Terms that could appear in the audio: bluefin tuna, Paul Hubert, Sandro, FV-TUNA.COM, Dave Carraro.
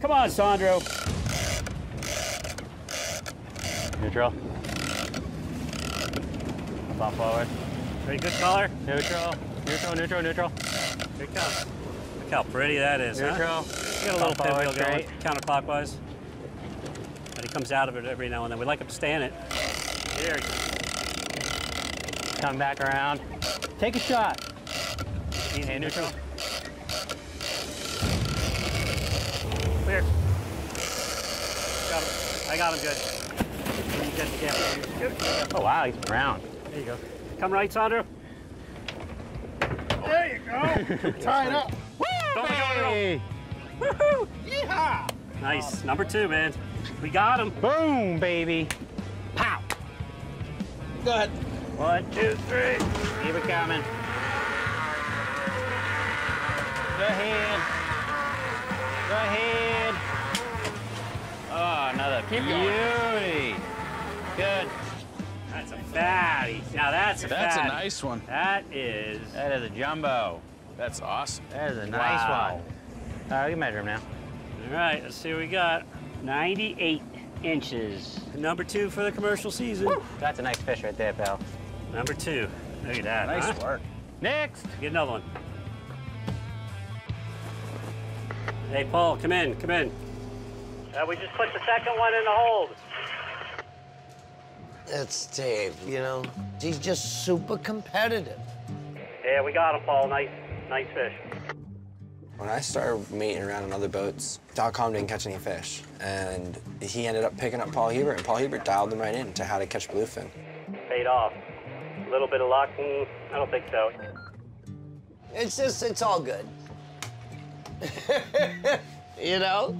Come on, Sandro. Neutral. Bump forward. Pretty good color. Neutral. Neutral, neutral, neutral. Good count. Look how pretty that is, neutral. Huh? Get a little pinwheel going, counterclockwise. But he comes out of it every now and then. We like him to stay in it. There he goes. Come back around. Take a shot. Easy, neutral. Clear. Got him. I got him good. Oh, wow, he's brown. There you go. Come right, Sandro. There you go. Tie it up. Woo! Hey. Woohoo! Yeehaw! Nice. Number two, man. We got him. Boom, baby. Pow. Go ahead. 1, 2, 3. Keep it coming. Go ahead. Go ahead. Oh, another beauty. Good. That's a fatty. Now that's a fatty. That's a nice one. That is. That is a jumbo. That's awesome. That is a nice one. All right, we can measure him now. All right, let's see what we got. 98 inches. Number two for the commercial season. Woo. That's a nice fish right there, pal. Number two. Look at that. Nice work. Next. Get another one. Hey, Paul, come in, come in. We just put the second one in the hold. That's Dave, you know. He's just super competitive. Yeah, we got him, Paul. Nice fish. When I started mating around on other boats, .com didn't catch any fish. And he ended up picking up Paul Hubert, and Paul Hubert dialed him right in to how to catch bluefin. Paid off. A little bit of luck, I don't think so. It's all good. You know?